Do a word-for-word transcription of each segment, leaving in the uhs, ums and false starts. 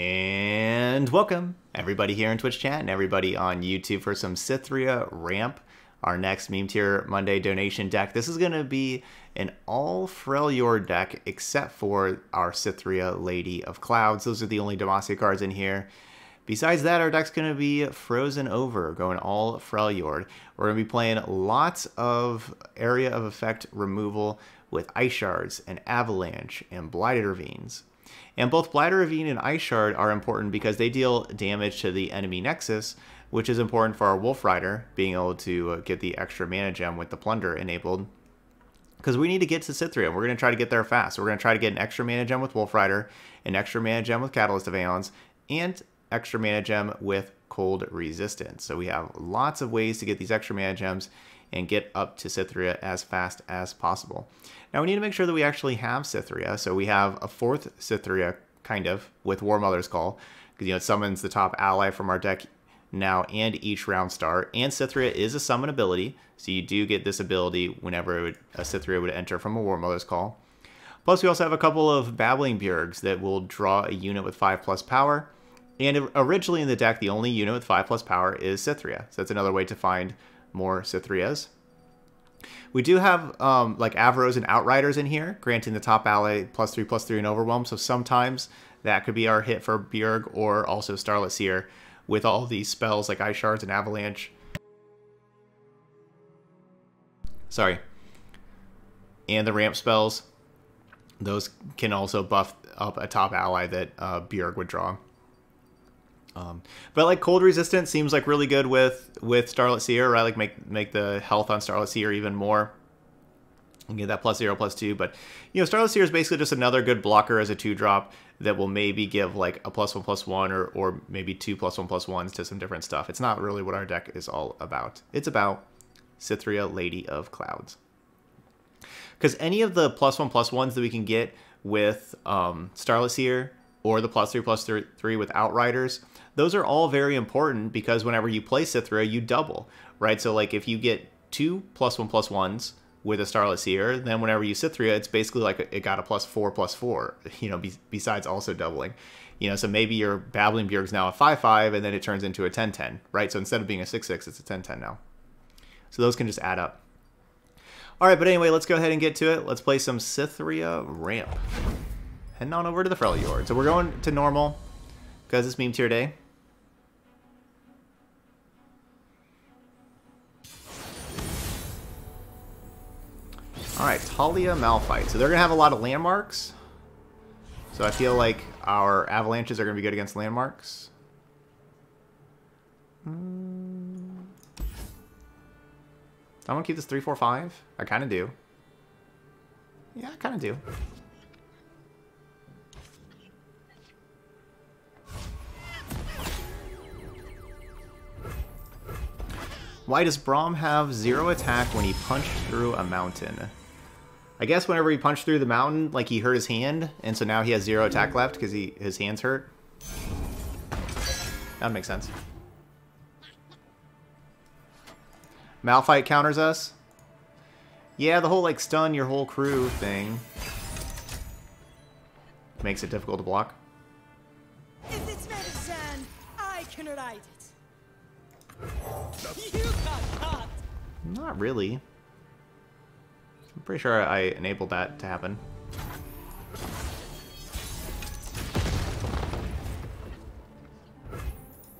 And welcome everybody here in Twitch chat and everybody on YouTube for some Cithria Ramp, our next Meme Tier Monday donation deck. This is going to be an all Freljord deck except for our Cithria Lady of Clouds. Those are the only Demacia cards in here. Besides that, our deck's going to be frozen over, going all Freljord. We're going to be playing lots of area of effect removal with Ice Shards and Avalanche and Blighted Ravines. And both Blight Ravine and Ice Shard are important because they deal damage to the enemy Nexus, which is important for our Wolf Rider, being able to get the extra mana gem with the Plunder enabled. Because we need to get to Cithria. We're going to try to get there fast. We're going to try to get an extra mana gem with Wolf Rider, an extra mana gem with Catalyst of Aeons, and extra mana gem with Cold Resistance. So we have lots of ways to get these extra mana gems and get up to Cithria as fast as possible. Now we need to make sure that we actually have Cithria. So we have a fourth Cithria, kind of, with War Mother's Call, because you know it summons the top ally from our deck now and each round start. And Cithria is a summon ability, so you do get this ability whenever it would, a Cithria would enter from a War Mother's Call. Plus we also have a couple of Babbling Bjergs that will draw a unit with five plus power. And originally in the deck, the only unit with five plus power is Cithria. So that's another way to find more Cithrias. We do have um, like Avros and Outriders in here, granting the top ally plus three plus three and Overwhelm. So sometimes that could be our hit for Bjerg or also Starlit Seer with all these spells like Ice Shards and Avalanche. Sorry. And the ramp spells. Those can also buff up a top ally that uh, Bjerg would draw. Um, but like Cold Resistance seems like really good with with Starlit Seer, right? Like make make the health on Starlit Seer even more and get that plus zero plus two. But you know, Starlit Seer is basically just another good blocker as a two drop that will maybe give like a plus one plus one or or maybe two plus one plus ones to some different stuff. It's not really what our deck is all about. It's about Cithria Lady of Clouds, because any of the plus one plus ones that we can get with um, Starlit Seer or the plus three plus three, three with Outriders, those are all very important because whenever you play Cithria, you double, right? So like if you get two plus one plus ones with a Starlit Seer, then whenever you Cithria, it's basically like it got a plus four plus four, you know, be, besides also doubling. You know, so maybe your Babbling Bjerg's now a five five and then it turns into a ten ten, right? So instead of being a six six, it's a ten ten now. So those can just add up. All right, but anyway, let's go ahead and get to it. Let's play some Cithria Ramp. Heading on over to the Freljord. So we're going to normal because it's meme tier day. Alright, Taliyah, Malphite. So they're going to have a lot of landmarks. So I feel like our Avalanches are going to be good against landmarks. I'm going to keep this three four five. I kind of do. Yeah, I kind of do. Why does Braum have zero attack when he punched through a mountain? I guess whenever he punched through the mountain, like he hurt his hand, and so now he has zero attack left because he his hand's hurt. That makes sense. Malphite counters us. Yeah, the whole like stun your whole crew thing makes it difficult to block. If it's medicine, I can ride it. You got caught. Not really. I'm pretty sure I enabled that to happen.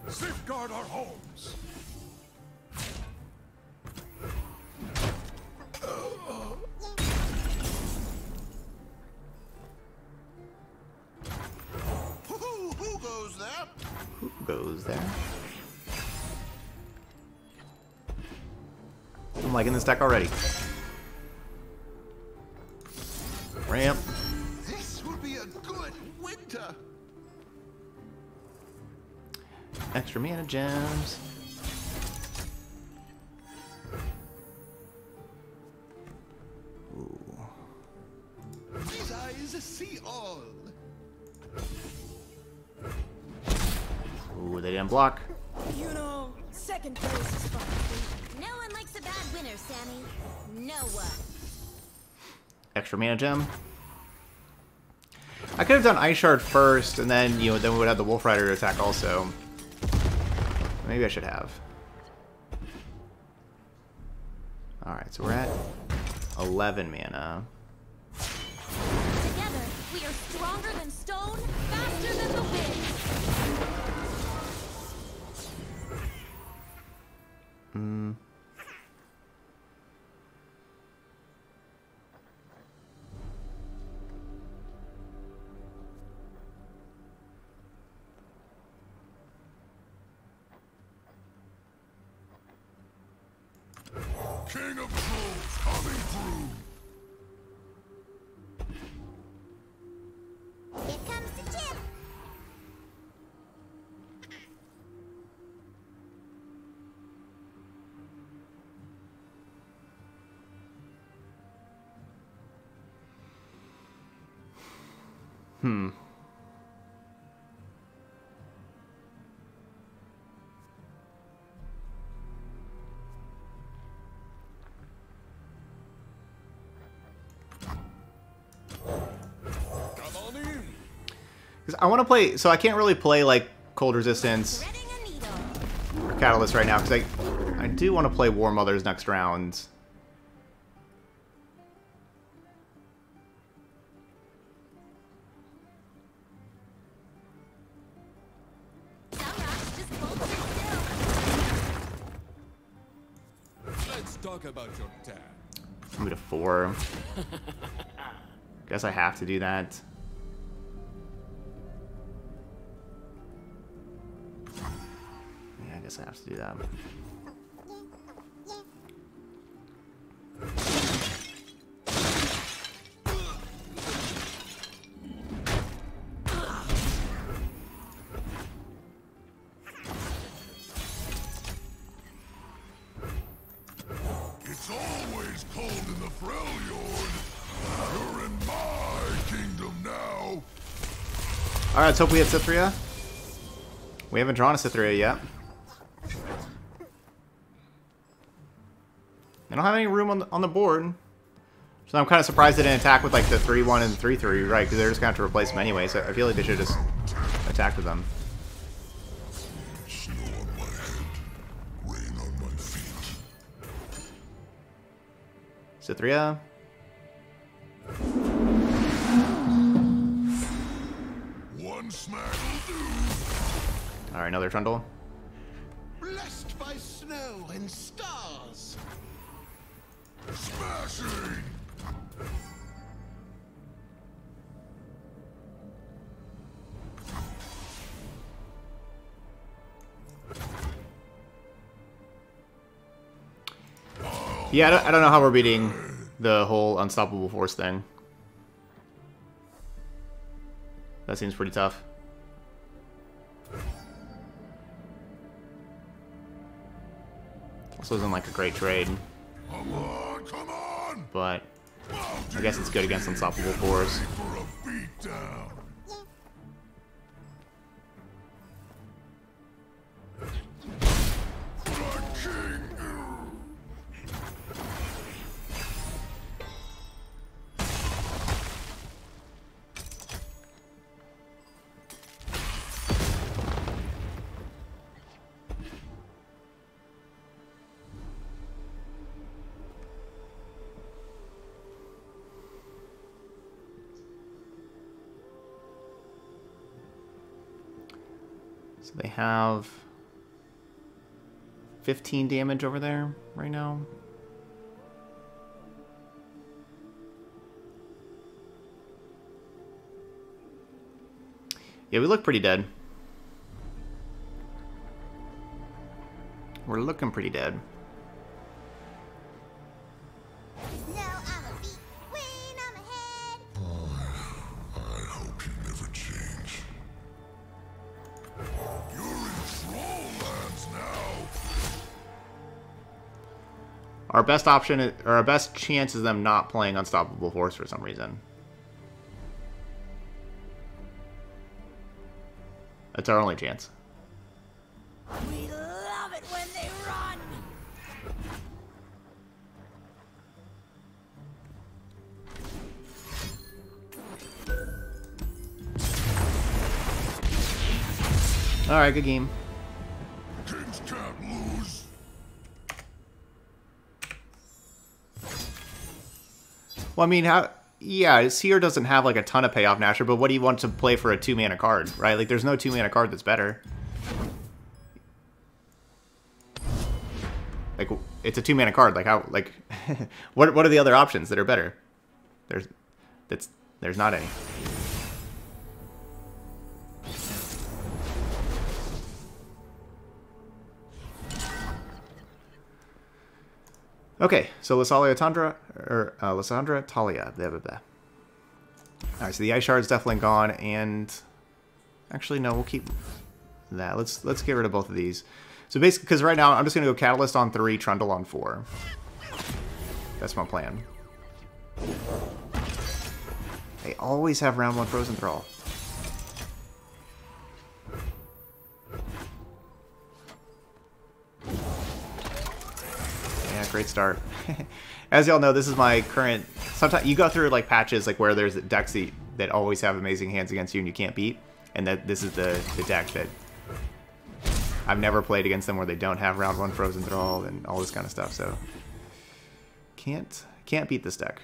Safeguard our homes. Who, who goes there? Who goes there? I'm liking this deck already. Ramp. This will be a good winter. Extra mana gems. Ooh. These eyes see all. Ooh, they didn't block. You know, second place is fun. No one likes a bad winner, Sammy. No one. Extra mana gem. I could have done Ice Shard first, and then, you know, then we would have the Wolf Rider to attack also. Maybe I should have. Alright, so we're at eleven mana. Together, we are stronger than stone, faster than the wind. Hmm. King of Trolls coming through! Here comes the chip! Hmm. I want to play, so I can't really play like Cold Resistance or Catalyst right now because I, I do want to play War Mother's next round. Let's talk about your dad. I'm going to four. Guess I have to do that. I have to do that. It's always cold in the Freljord. You're in my kingdom now. Alright, let's hope we have Cithria. We haven't drawn a Cithria yet. I don't have any room on the, on the board. So I'm kind of surprised they didn't attack with like the three one and three three, right? Because they're just going to have to replace them anyway. So I feel like they should just attack with them. Snow on my head, rain on my feet. Cithria. One smack will do. All right, another Trundle. Blessed by snow and stars. Smashing. Yeah, I don't, I don't know how we're beating the whole unstoppable force thing. That seems pretty tough. This wasn't like a great trade. But I guess it's good against unstoppable force. So they have fifteen damage over there right now. Yeah, we look pretty dead. We're looking pretty dead. Our best option, is, or our best chance, is them not playing Unstoppable Force for some reason. That's our only chance. We love it when they run. Alright, good game. Kings can't lose. Well, I mean, how... Yeah, Seer doesn't have, like, a ton of payoff naturally, but what do you want to play for a two-mana card, right? Like, there's no two-mana card that's better. Like, it's a two-mana card. Like, how... Like, what, what are the other options that are better? There's... That's... There's not any. Okay, so Lissandra, Tundra, or uh, Lissandra, Taliyah, blah, blah, blah. All right, so the Ice Shard's definitely gone, and actually no, we'll keep that. Let's let's get rid of both of these. So basically, because right now I'm just gonna go Catalyst on three, Trundle on four. That's my plan. They always have round one Frozen Thrall. Great start. As y'all know, this is my current... Sometimes you go through like patches like where there's decks that, that always have amazing hands against you and you can't beat, and that this is the, the deck that I've never played against them where they don't have round one Frozen Thrall and all this kind of stuff. So can't can't beat this deck.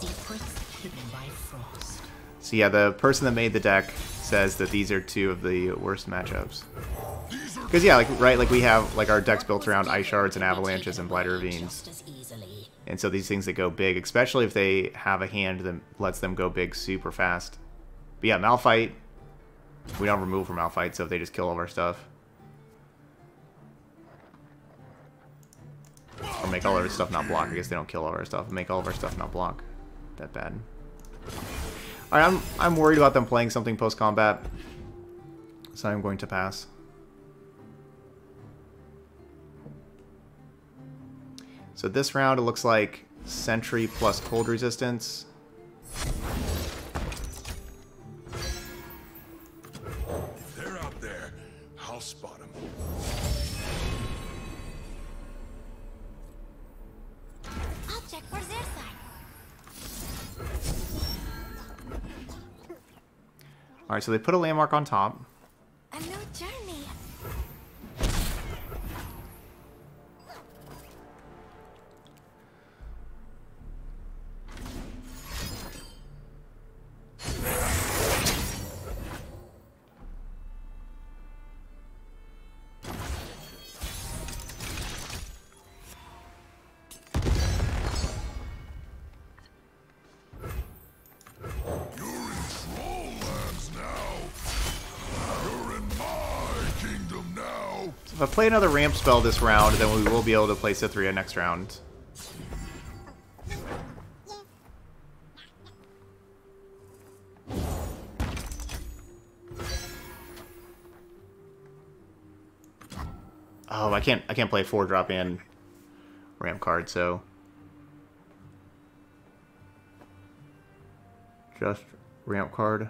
Secrets hidden by Frost. So yeah, the person that made the deck says that these are two of the worst matchups. Because, yeah, like, right, like, we have, like, our decks built around Ice Shards and Avalanches and Blighted Ravines. And so these things that go big, especially if they have a hand that lets them go big super fast. But, yeah, Malphite, we don't remove from Malphite, so if they just kill all of our stuff. Or make all of our stuff not block. I guess they don't kill all of our stuff. Make all of our stuff not block. That bad. Alright, I'm, I'm worried about them playing something post-combat. So I'm going to pass. So this round, it looks like Sentry plus Cold Resistance. If they're out there, I'll spot them. I'll check for their side. All right, so they put a landmark on top. A new journey. If I play another ramp spell this round, then we will be able to play Cithria next round. Oh, I can't I can't play four drop in ramp card, so just ramp card.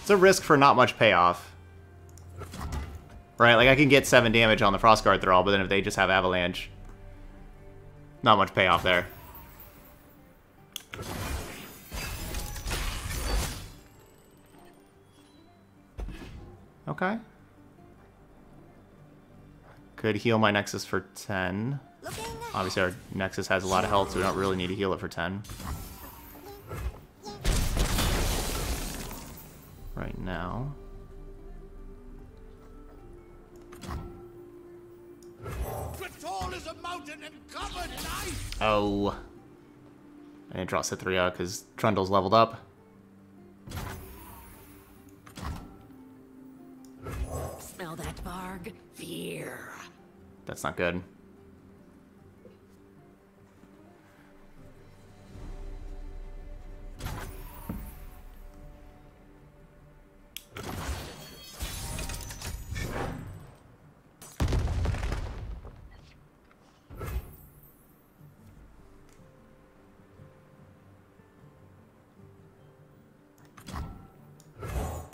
It's a risk for not much payoff. Right, like I can get seven damage on the Frost Guard Thrall, but then if they just have Avalanche, not much payoff there. Okay. Could heal my Nexus for ten. Obviously our Nexus has a lot of health, so we don't really need to heal it for ten. Right now. Is a mountain and covered in ice. Oh. I didn't draw Cithria because Trundle's leveled up. Smell that, Barg? Fear. That's not good.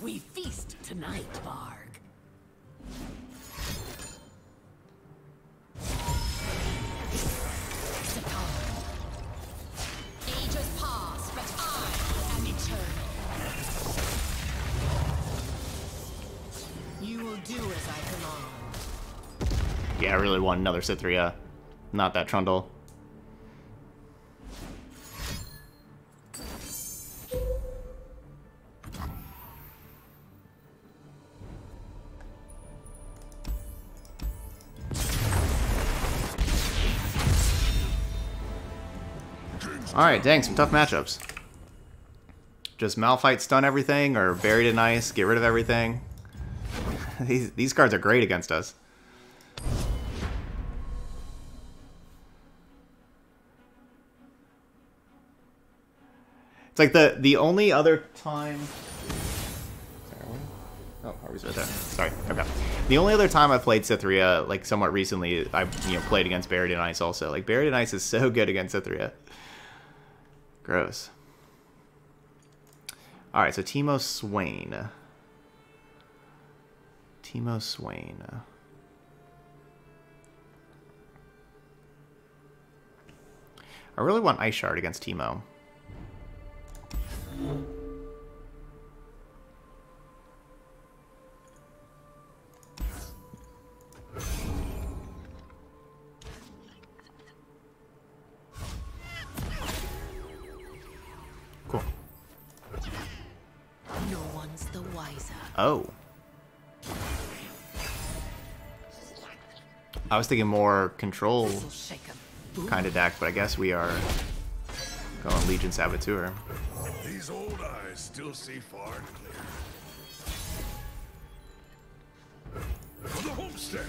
We feast tonight, Varg. Yeah, I really want another Cithria, not that Trundle. Alright, dang, some tough matchups. Just Malphite stun everything, or buried in ice, get rid of everything. These, these cards are great against us. It's like the the only other time. Oh, Harvey's right there. Sorry, okay. The only other time I played Cithria, like somewhat recently, I you know played against Buried in Ice also. Like Buried in Ice is so good against Cithria. Gross. All right, so Teemo Swain. Teemo Swain. I really want Ice Shard against Teemo. Cool. No one's the wiser. Oh. I was thinking more control kind of deck, but I guess we are going Legion Saboteur. These old eyes still see far and clear. For the homestead.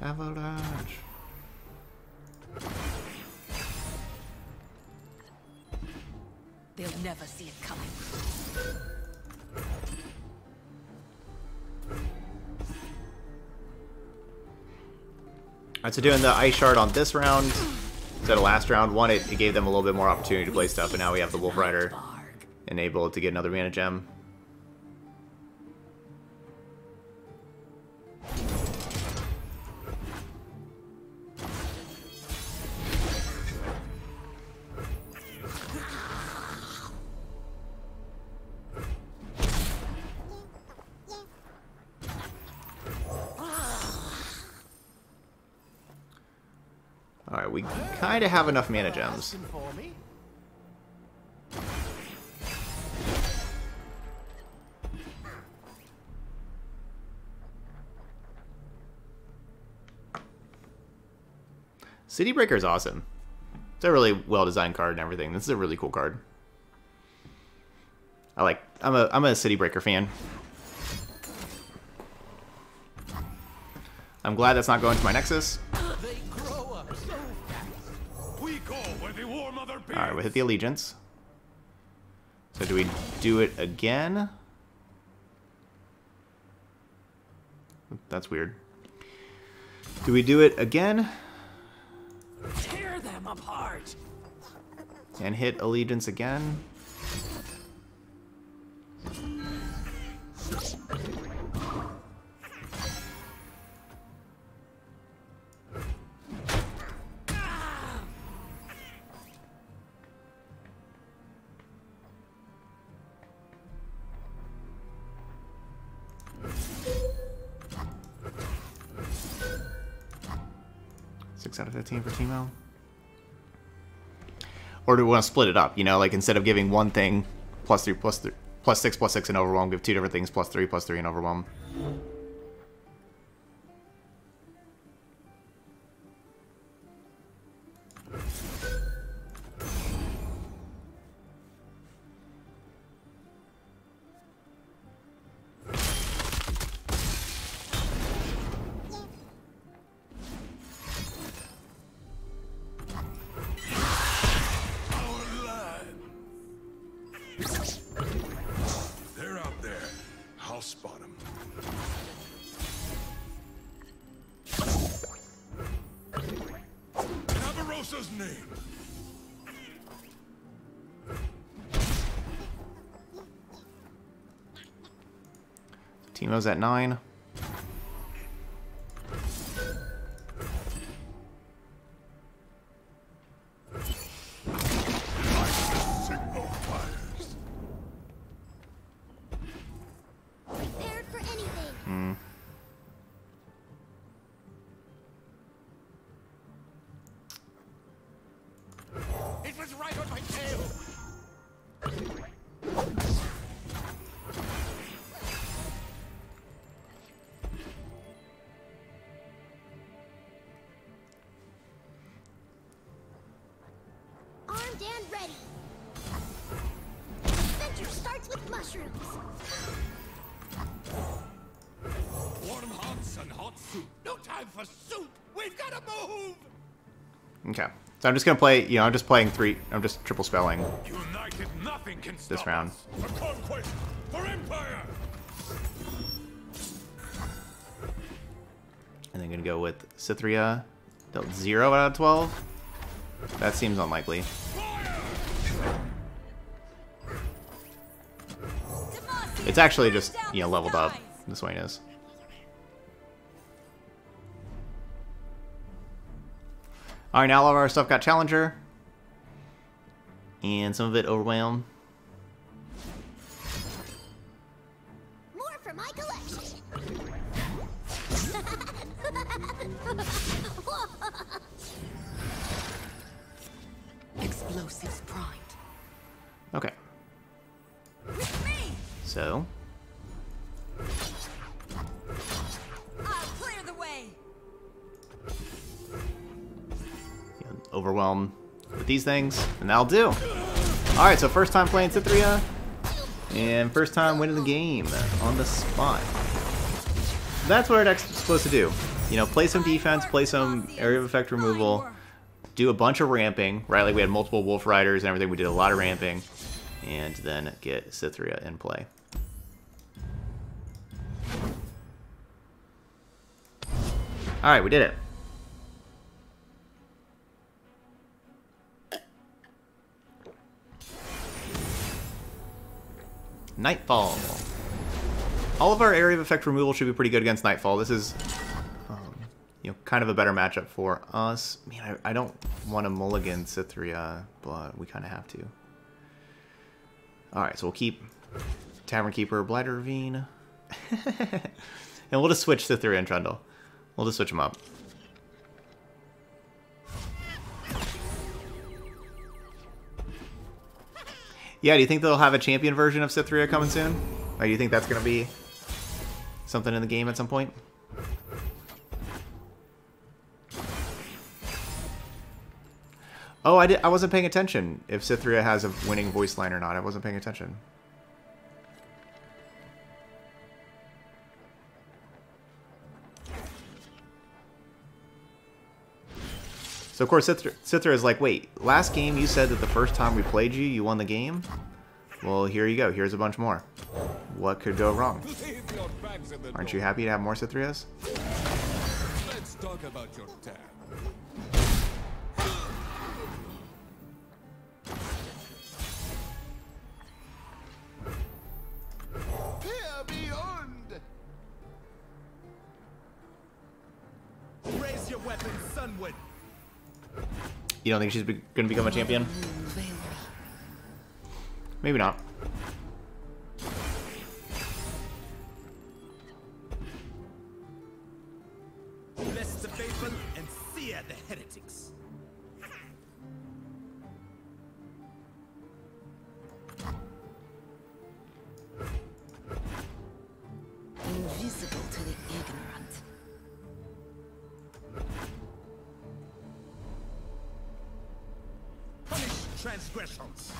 Avalanche. They'll never see it coming. Alright, so doing the Ice Shard on this round, instead of last round, one, it, it gave them a little bit more opportunity to play stuff, and now we have the Wolf Rider enabled to get another mana gem. To have enough mana gems. City Breaker is awesome. It's a really well-designed card and everything. This is a really cool card. I like. I'm a. I'm a City Breaker fan. I'm glad that's not going to my Nexus. Alright, we we'll hit the Allegiance. So do we do it again? That's weird. Do we do it again? Tear them apart. And hit Allegiance again. six out of fifteen for Teemo? Or do we want to split it up? You know, like instead of giving one thing plus three, plus three, plus six, plus six and overwhelm, give two different things plus three, plus three and overwhelm. Spot him. Teemo's at nine. So I'm just gonna play, you know, I'm just playing three, I'm just triple spelling United, nothing can stop this round. A conquest for empire. And then gonna go with Cithria, dealt zero out of twelve. That seems unlikely. Fire! It's actually just, you know, leveled up. This one is. Alright, now all of our stuff got Challenger. And some of it Overwhelm. More for my collection. Explosives primed. Okay. So Overwhelm with these things, and that'll do. Alright, so first time playing Cithria, and first time winning the game on the spot. That's what our deck's supposed to do. You know, play some defense, play some area of effect removal, do a bunch of ramping, right? Like we had multiple Wolf Riders and everything, we did a lot of ramping, and then get Cithria in play. Alright, we did it. Nightfall. All of our area of effect removal should be pretty good against Nightfall. This is, um, you know, kind of a better matchup for us. Man, I, I don't want to mulligan Cithria, but we kind of have to. All right, so we'll keep Tavern Keeper, Blight Ravine, and we'll just switch Cithria and Trundle. We'll just switch them up. Yeah, do you think they'll have a champion version of Cithria coming soon? Or do you think that's going to be something in the game at some point? Oh, I, did, I wasn't paying attention if Cithria has a winning voice line or not. I wasn't paying attention. So, of course, Cithria, Cithria is like, wait, last game you said that the first time we played you, you won the game? Well, here you go. Here's a bunch more. What could go wrong? Aren't you happy to have more Cithrias? Let's talk about your tab. Peer beyond. Raise your weapons, Sunwin. You don't think she's be gonna become a champion? Maybe not. Bless the faithful and sear the heretics. Invisible to the ignorant. Transgressions.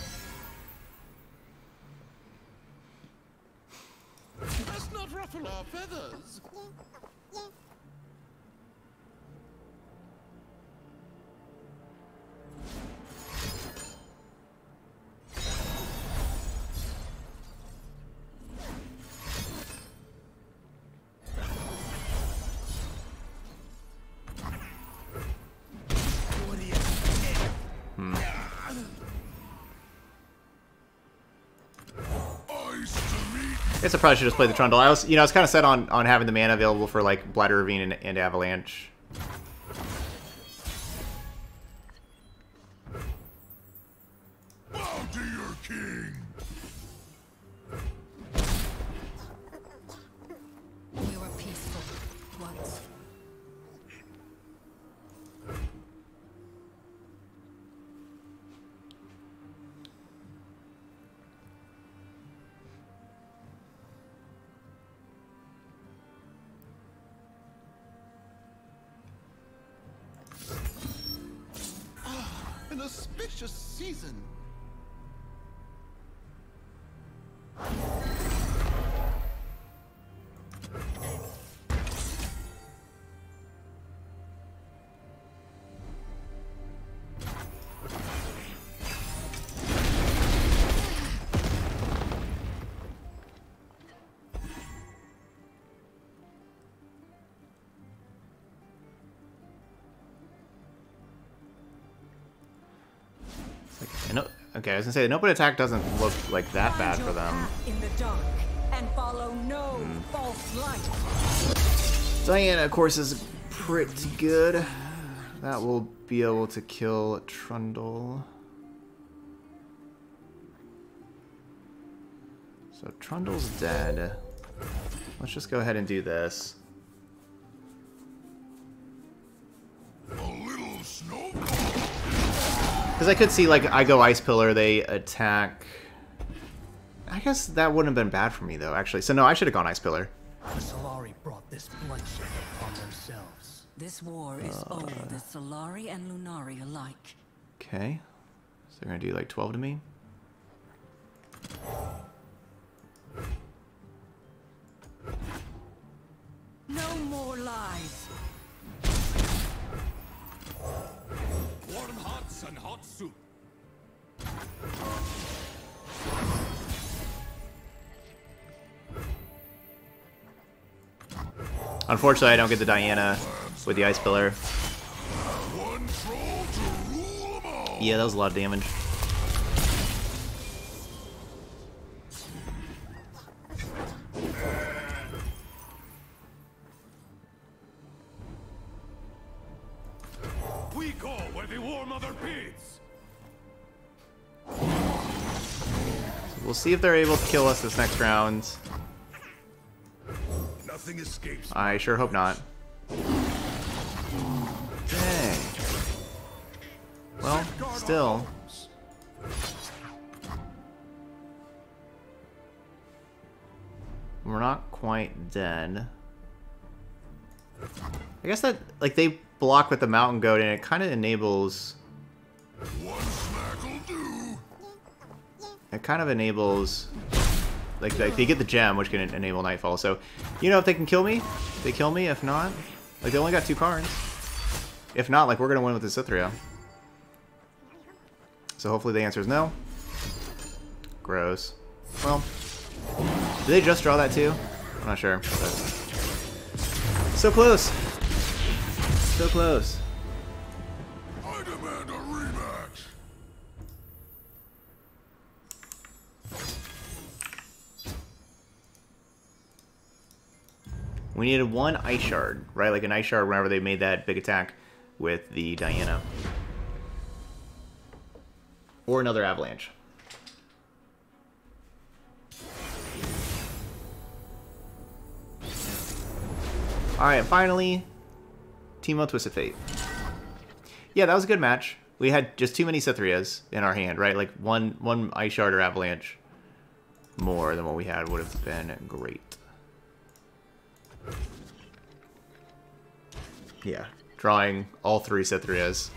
Let's not ruffle our feathers. guess I probably should just play the Trundle. I was, you know, I was kind of set on on having the mana available for like Blight Ravine and, and Avalanche. Bow to your king. We were peaceful once. Auspicious season. Okay, I was gonna say, the open attack doesn't look like that bad for them. In the dark and follow no mm. false light. Diana, of course, is pretty good. That will be able to kill Trundle. So Trundle's dead. Let's just go ahead and do this. Because I could see, like, I go Ice Pillar, they attack. I guess that wouldn't have been bad for me, though, actually. So, no, I should have gone Ice Pillar. The Solari brought this bloodshed upon themselves. This war is uh, over the Solari and Lunari alike. Okay. So they're going to do, like, twelve to me. No more lies. Warm hearts and hot soup. Unfortunately, I don't get the Diana with the Ice Pillar. Yeah, that was a lot of damage. See if they're able to kill us this next round. Nothing escapes. I sure hope not. Dang. Well, still. We're not quite dead. I guess that, like, they block with the Mountain Goat and it kind of enables... It kind of enables, like, like, they get the gem, which can enable Nightfall. So, you know, if they can kill me, they kill me. If not, like, they only got two cards. If not, like, we're going to win with the Cithria. So hopefully the answer is no. Gross. Well, did they just draw that too? I'm not sure. So close. So close. We needed one Ice Shard, right? Like an Ice Shard whenever they made that big attack with the Diana. Or another Avalanche. Alright, finally, Teemo Twisted Fate. Yeah, that was a good match. We had just too many Cithrias in our hand, right? Like one, one Ice Shard or Avalanche more than what we had would have been great. Yeah, drawing all three Cithrias.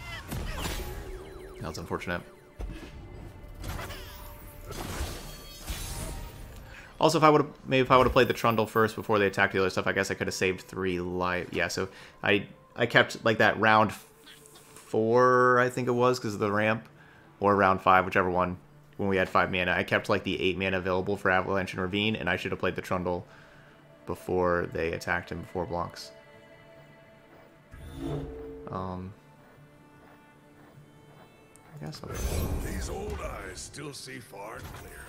That was unfortunate. Also, if I would have, maybe if I would have played the Trundle first before they attacked the other stuff, I guess I could have saved three life. Yeah, so I I kept like that round four, I think it was, because of the ramp, or round five, whichever one. When we had five mana, I kept like the eight mana available for Avalanche and Ravine, and I should have played the Trundle before they attacked him before blocks. Um, I guess I'll... These old eyes still see far and clear.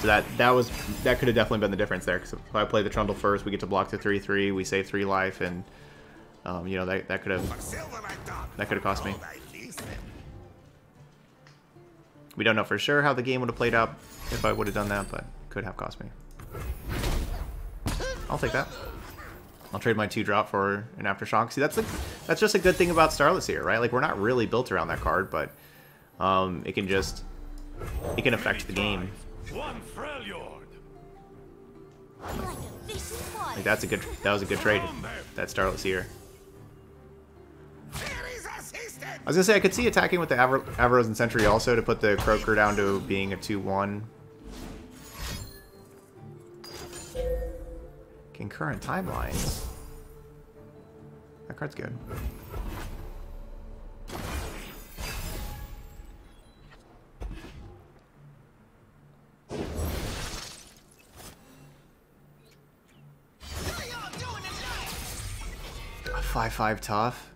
So that that was that could have definitely been the difference there. Because if I play the Trundle first, we get to block the three three, we save three life, and um, you know that that could have that could have cost me. We don't know for sure how the game would have played out if I would have done that, but could have cost me. I'll take that. I'll trade my two drop for an aftershock. See, that's like that's just a good thing about Starlit Seer, right? Like we're not really built around that card, but um, it can just it can affect the game. One Freljord. Like, like that's a good that was a good trade. That Starlit Seer. I was gonna say I could see attacking with the Aver Avaros and Sentry also to put the Croaker down to being a two one. Concurrent timelines. That card's good. five five tough.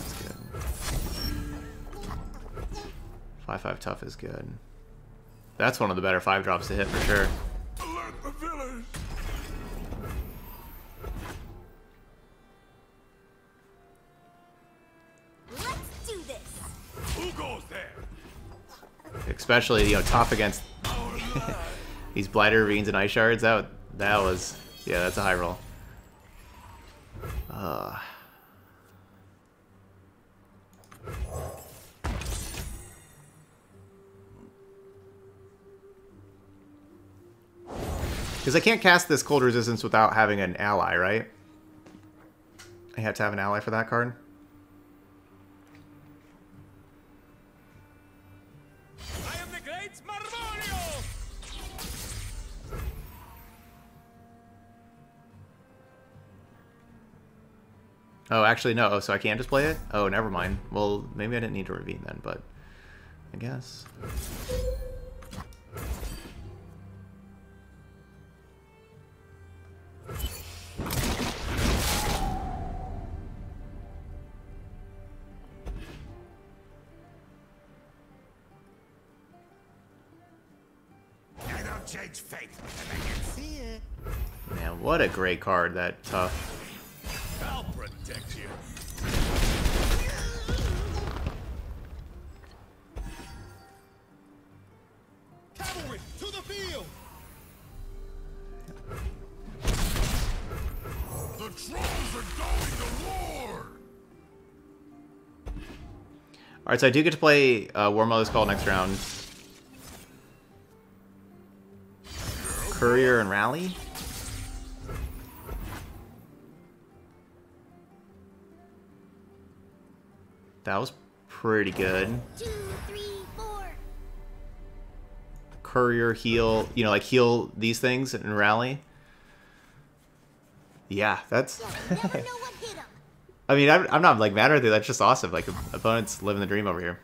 That's good. five five tough is good. That's one of the better five drops to hit for sure. Alert the village. Let's do this. Who goes there? Especially, you know, tough against these Blighted Ravines and Ice Shards. That that was yeah, that's a high roll. Uh, because I can't cast this Cold Resistance without having an ally, right? I had to have an ally for that card. I am the great Marmorio! Oh, actually, no. Oh, so I can't just play it? Oh, never mind. Well, maybe I didn't need to Ravine then, but I guess. I don't change fate, but I can see it. Man, what a great card, that tough. I'll protect you. Cavalry to the field. The trolls are going to war. All right, so I do get to play uh, War Mother's Call next round. Courier and Rally. That was pretty good. Two, three, four. Courier, heal, you know, like heal these things and rally. Yeah, that's... I mean, I'm, I'm not like mad at it. That's just awesome. Like, opponents living the dream over here.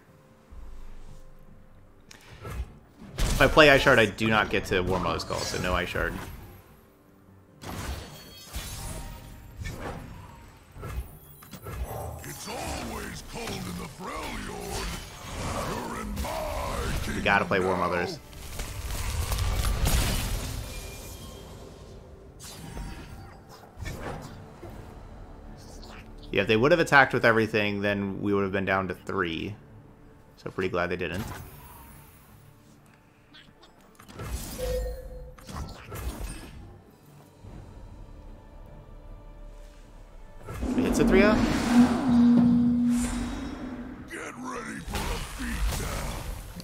If I play Ice Shard, I do not get to War Mother's Call, so no Ice Shard. We gotta play War Mothers. Yeah, if they would have attacked with everything, then we would have been down to three. So pretty glad they didn't. It's a three up.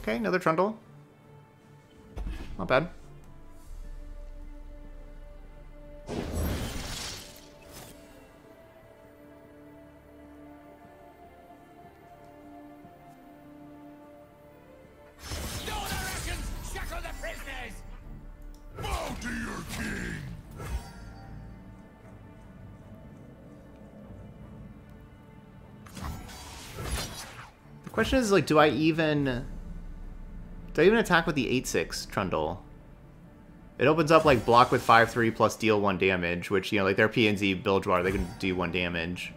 Okay, another Trundle. Not bad. The question is, like, do I even... Do I even attack with the eight six Trundle? It opens up like block with five three plus deal one damage, which, you know, like their P N Z Bilgewater, they can do one damage.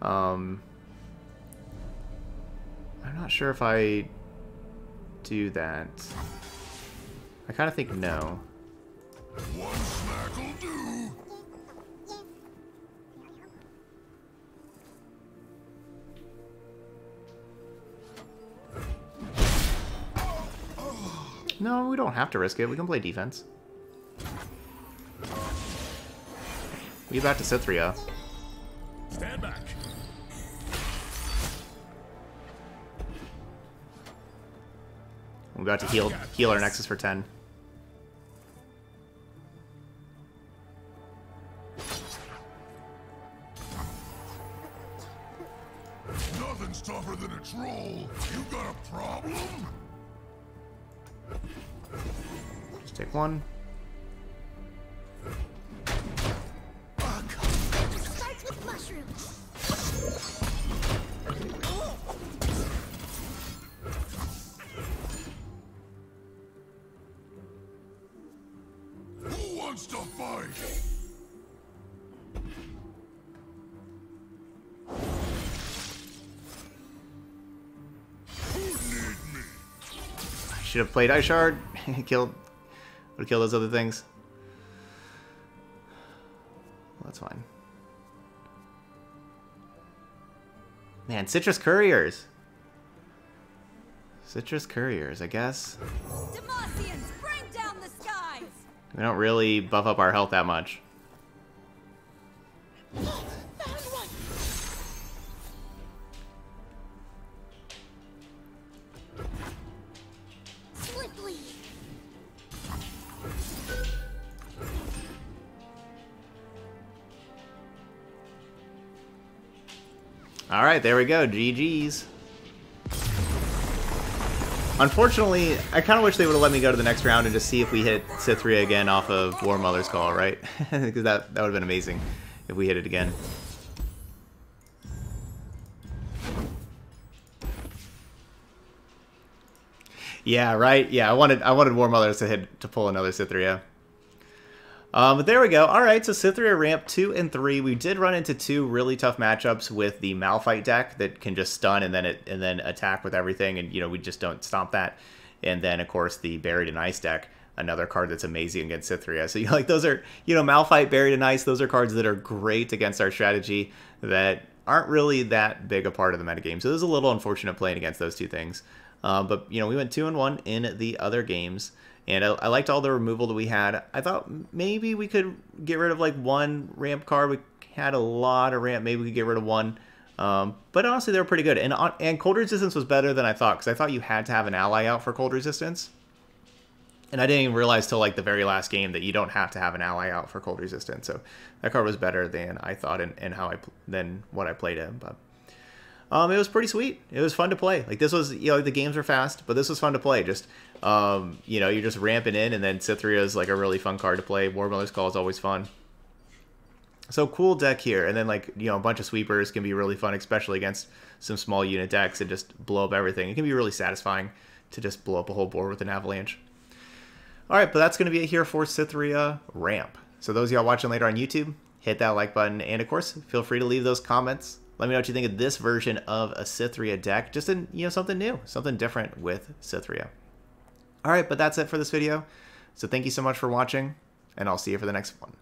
Um, I'm not sure if I do that. I kind of think no. One smack will do. No, we don't have to risk it. We can play defense. We back to Cithria. Stand back. We got to heal heal our Nexus for ten. Nothing's tougher than a troll. You got a problem? Just take one. Should have played Ice Shard and killed would kill those other things. Well, that's fine. Man, Citrus Couriers. Citrus Couriers, I guess. Demacians, bring down the skies. We don't really buff up our health that much. Alright, there we go. G G's. Unfortunately, I kind of wish they would have let me go to the next round and just see if we hit Cithria again off of War Mother's Call, right? Because that, that would have been amazing if we hit it again. Yeah, right? Yeah, I wanted I wanted War Mother's to hit to pull another Cithria. Um, but there we go. Alright, so Cithria ramp two and three. We did run into two really tough matchups with the Malphite deck that can just stun and then it, and then attack with everything, and you know we just don't stomp that. And then of course the Buried in Ice deck, another card that's amazing against Cithria. So you know, like those are, you know, Malphite, Buried in Ice, those are cards that are great against our strategy that aren't really that big a part of the metagame. So it was a little unfortunate playing against those two things. Um, but you know, we went two and one in the other games. And I, I liked all the removal that we had. I thought maybe we could get rid of like one ramp card. We had a lot of ramp. Maybe we could get rid of one. Um, but honestly, they were pretty good. And and Cold Resistance was better than I thought, because I thought you had to have an ally out for Cold Resistance. And I didn't even realize till like the very last game that you don't have to have an ally out for Cold Resistance. So that card was better than I thought and, and how I than what I played in. But um, it was pretty sweet. It was fun to play. Like this was, you know, the games were fast, but this was fun to play. Just. Um, you know, you're just ramping in, and then Cithria is like a really fun card to play. War Mother's Call is always fun. So cool deck here, and then like, you know, a bunch of sweepers can be really fun, especially against some small unit decks, and just blow up everything. It can be really satisfying to just blow up a whole board with an Avalanche. Alright, but that's going to be it here for Cithria ramp. So those of y'all watching later on YouTube, hit that like button, and of course, feel free to leave those comments. Let me know what you think of this version of a Cithria deck, just in, you know, something new, something different with Cithria. Alright, but that's it for this video, so thank you so much for watching, and I'll see you for the next one.